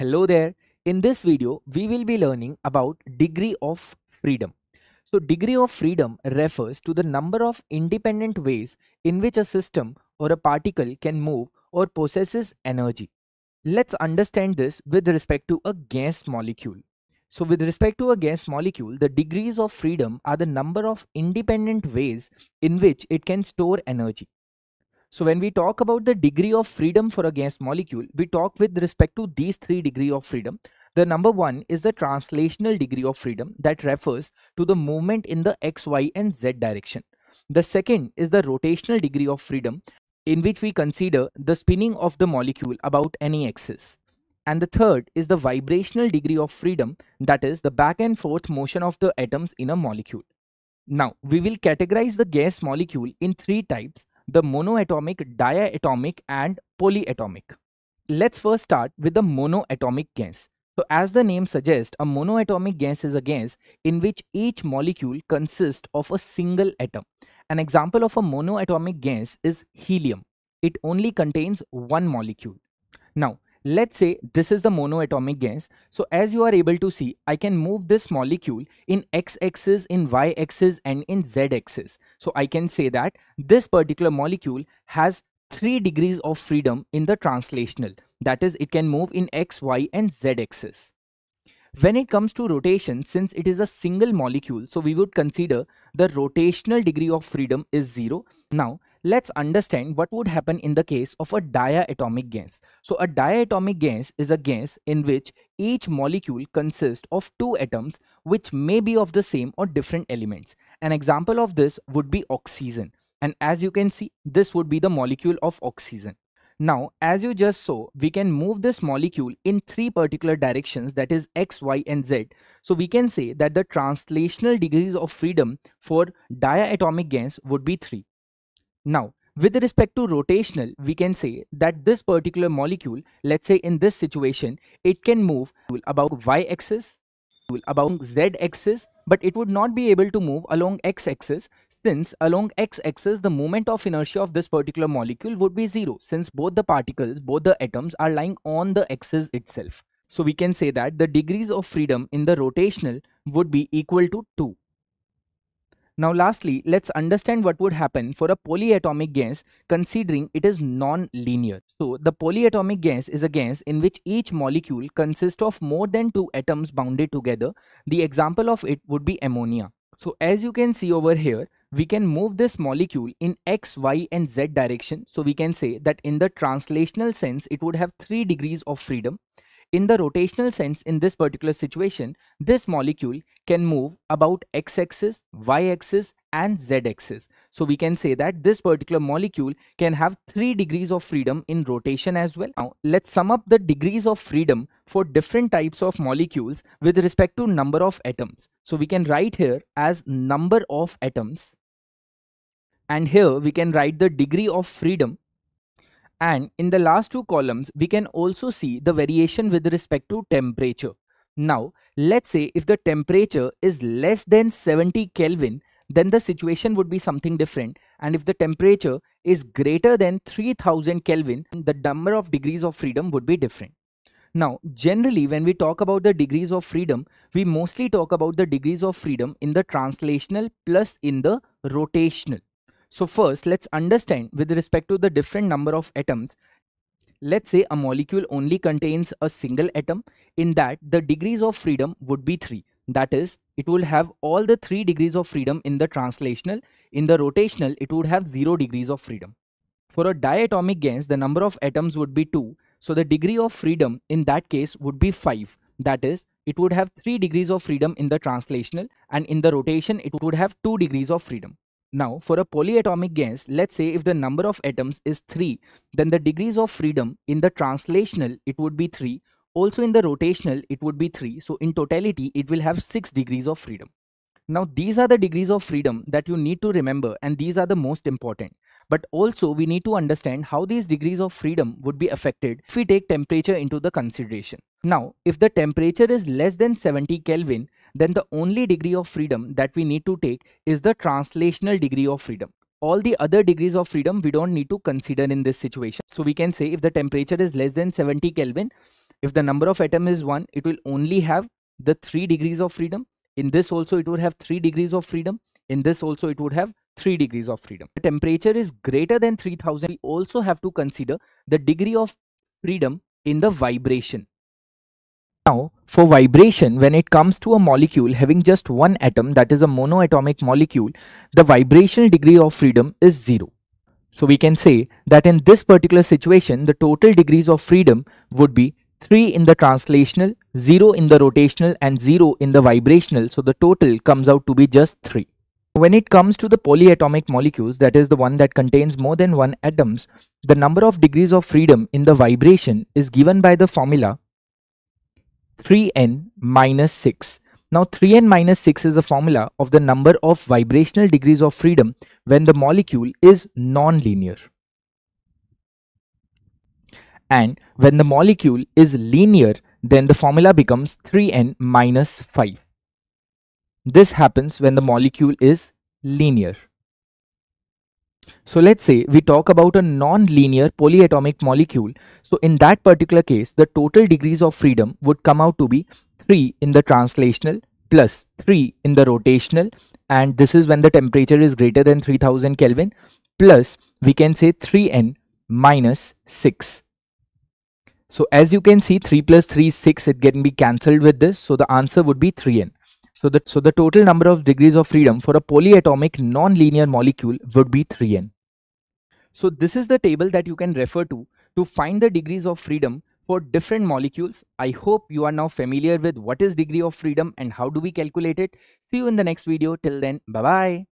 Hello there. In this video, we will be learning about degree of freedom. So degree of freedom refers to the number of independent ways in which a system or a particle can move or possesses energy. Let's understand this with respect to a gas molecule. So with respect to a gas molecule, the degrees of freedom are the number of independent ways in which it can store energy. So when we talk about the degree of freedom for a gas molecule, we talk with respect to these three degrees of freedom. The number one is the translational degree of freedom that refers to the movement in the x, y and z direction. The second is the rotational degree of freedom in which we consider the spinning of the molecule about any axis. And the third is the vibrational degree of freedom, that is the back and forth motion of the atoms in a molecule. Now we will categorize the gas molecule in three types: the monoatomic, diatomic and polyatomic. Let's first start with the monoatomic gas. So as the name suggests, a monoatomic gas is a gas in which each molecule consists of a single atom. An example of a monoatomic gas is helium. It only contains one molecule. Now let's say this is the monoatomic gas. So as you are able to see, I can move this molecule in x-axis, in y-axis and in z-axis. So I can say that this particular molecule has 3 degrees of freedom in the translational. That is, it can move in x, y and z axis. When it comes to rotation, since it is a single molecule, so we would consider the rotational degree of freedom is 0. Now let's understand what would happen in the case of a diatomic gas. So a diatomic gas is a gas in which each molecule consists of two atoms which may be of the same or different elements. An example of this would be oxygen, and as you can see, this would be the molecule of oxygen. Now as you just saw, we can move this molecule in three particular directions, that is x, y and z. So we can say that the translational degrees of freedom for diatomic gas would be 3. Now with respect to rotational, we can say that this particular molecule, let's say in this situation, it can move about y-axis, about z-axis, but it would not be able to move along x-axis, since along x-axis the moment of inertia of this particular molecule would be 0, since both the particles, both the atoms are lying on the axis itself. So we can say that the degrees of freedom in the rotational would be equal to 2. Now lastly, let's understand what would happen for a polyatomic gas, considering it is non-linear. So the polyatomic gas is a gas in which each molecule consists of more than two atoms bounded together. The example of it would be ammonia. So as you can see over here, we can move this molecule in x, y and z direction. So we can say that in the translational sense, it would have 3 degrees of freedom. In the rotational sense, in this particular situation, this molecule can move about x-axis, y-axis and z-axis. So we can say that this particular molecule can have 3 degrees of freedom in rotation as well. Now let's sum up the degrees of freedom for different types of molecules with respect to number of atoms. So we can write here as number of atoms, and here we can write the degree of freedom. And in the last two columns, we can also see the variation with respect to temperature. Now, let's say if the temperature is less than 70 Kelvin, then the situation would be something different. And if the temperature is greater than 3000 Kelvin, the number of degrees of freedom would be different. Now, generally when we talk about the degrees of freedom, we mostly talk about the degrees of freedom in the translational plus in the rotational. So first, let's understand with respect to the different number of atoms. Let's say a molecule only contains a single atom. In that, the degrees of freedom would be 3. That is, it will have all the 3 degrees of freedom in the translational. In the rotational, it would have 0 degrees of freedom. For a diatomic gas, the number of atoms would be 2. So the degree of freedom in that case would be 5. That is, it would have 3 degrees of freedom in the translational, and in the rotation, it would have 2 degrees of freedom. Now for a polyatomic gas, let's say if the number of atoms is 3, then the degrees of freedom in the translational, it would be 3. Also in the rotational, it would be 3. So in totality, it will have 6 degrees of freedom. Now these are the degrees of freedom that you need to remember, and these are the most important. But also we need to understand how these degrees of freedom would be affected if we take temperature into the consideration. Now if the temperature is less than 70 Kelvin, then the only degree of freedom that we need to take is the translational degree of freedom. All the other degrees of freedom we don't need to consider in this situation. So we can say if the temperature is less than 70 Kelvin, If the number of atom is 1, it will only have the 3 degrees of freedom. In this also it would have 3 degrees of freedom. In this also it would have 3 degrees of freedom. The temperature is greater than 3000. We also have to consider the degree of freedom in the vibration. Now for vibration, when it comes to a molecule having just one atom, that is a monoatomic molecule, the vibrational degree of freedom is 0. So we can say that in this particular situation, the total degrees of freedom would be 3 in the translational, 0 in the rotational and 0 in the vibrational. So the total comes out to be just 3. When it comes to the polyatomic molecules, that is the one that contains more than one atoms, the number of degrees of freedom in the vibration is given by the formula 3n minus 6. Now 3n minus 6 is a formula of the number of vibrational degrees of freedom when the molecule is non-linear. And when the molecule is linear, then the formula becomes 3n minus 5. This happens when the molecule is linear. So let's say we talk about a non-linear polyatomic molecule. So in that particular case, the total degrees of freedom would come out to be 3 in the translational plus 3 in the rotational, and this is when the temperature is greater than 3000 Kelvin, plus we can say 3n minus 6. So as you can see, 3 plus 3 is 6, it can be cancelled with this, so the answer would be 3n. So the total number of degrees of freedom for a polyatomic non-linear molecule would be 3n. So this is the table that you can refer to find the degrees of freedom for different molecules. I hope you are now familiar with what is degree of freedom and how do we calculate it. See you in the next video. Till then, bye-bye.